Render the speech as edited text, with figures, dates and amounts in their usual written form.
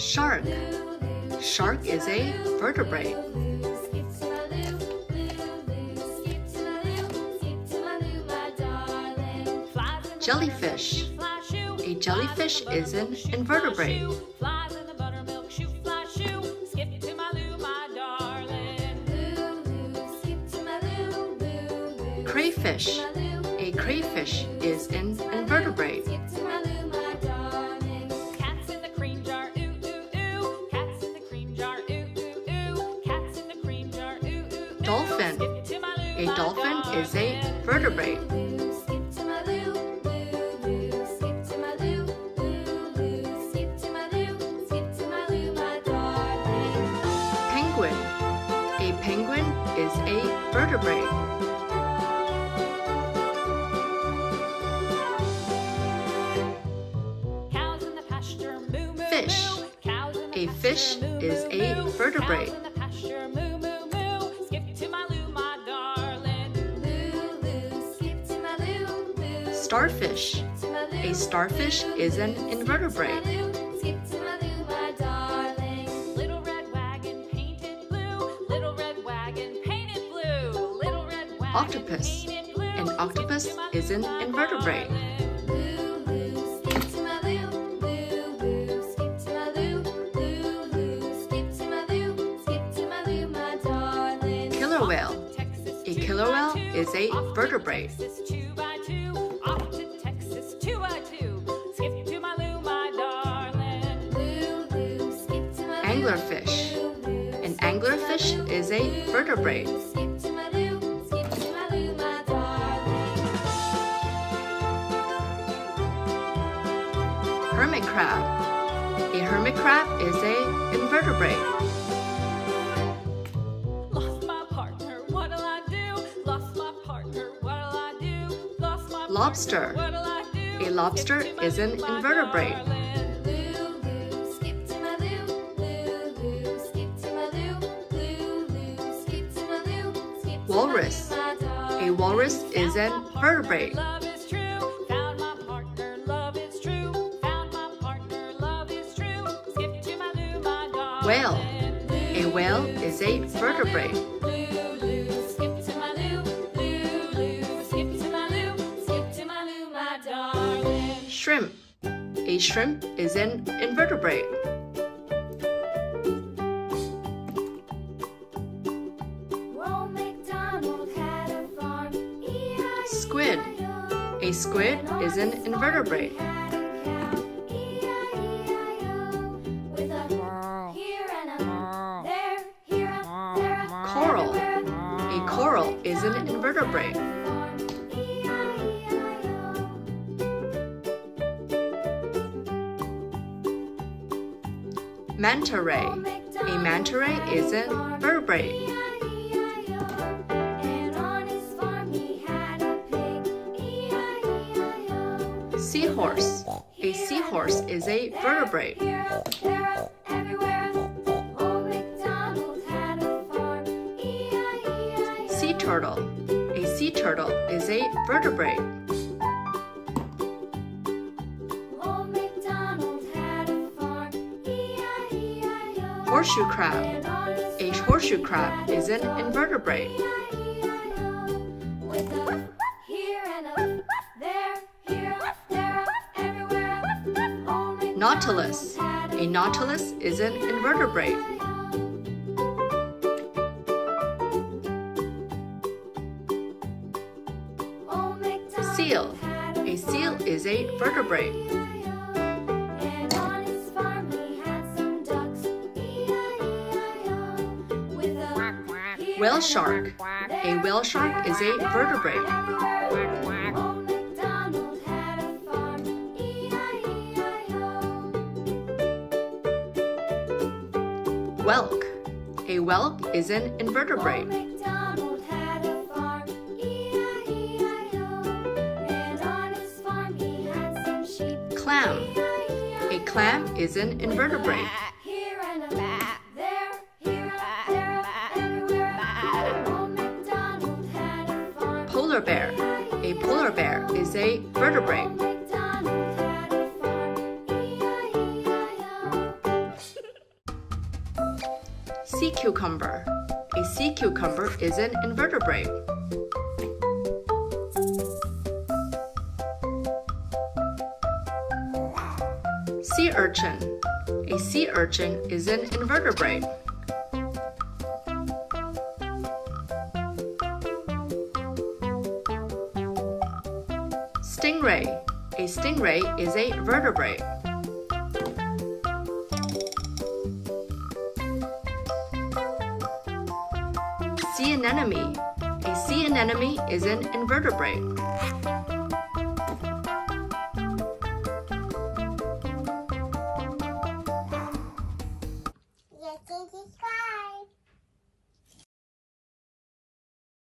Shark. Shark is a vertebrate. Jellyfish. A jellyfish is an invertebrate. Crayfish. A crayfish is an invertebrate. Dolphin. A dolphin is a vertebrate. Penguin. A penguin is a vertebrate. Fish. A fish is a vertebrate. Starfish. A starfish is an invertebrate. Octopus. An octopus is an invertebrate. Killer whale. A killer whale is a vertebrate. Anglerfish. An anglerfish is a vertebrate. Hermit crab. A hermit crab is a invertebrate. Lobster. A lobster is an invertebrate. Walrus. A walrus is an vertebrate. Whale. A whale is a vertebrate. Shrimp. A shrimp is an invertebrate. Squid. A squid is an invertebrate. Coral. A coral is an invertebrate. Manta ray. A manta ray is an vertebrate. Seahorse. A seahorse is a vertebrate. Sea turtle. A sea turtle is a vertebrate. Horseshoe crab. A horseshoe crab is an invertebrate. Nautilus. A nautilus is an invertebrate. Seal. A seal is a vertebrate. Whale shark. A whale shark is a vertebrate. Whelk. A whelk is an invertebrate. Clam. A clam is an invertebrate. Polar bear. A polar bear is a vertebrate. sea cucumber. A sea cucumber is an invertebrate. Sea urchin. A sea urchin is an invertebrate. Stingray. A stingray is a vertebrate. Sea anemone. A sea anemone is an invertebrate.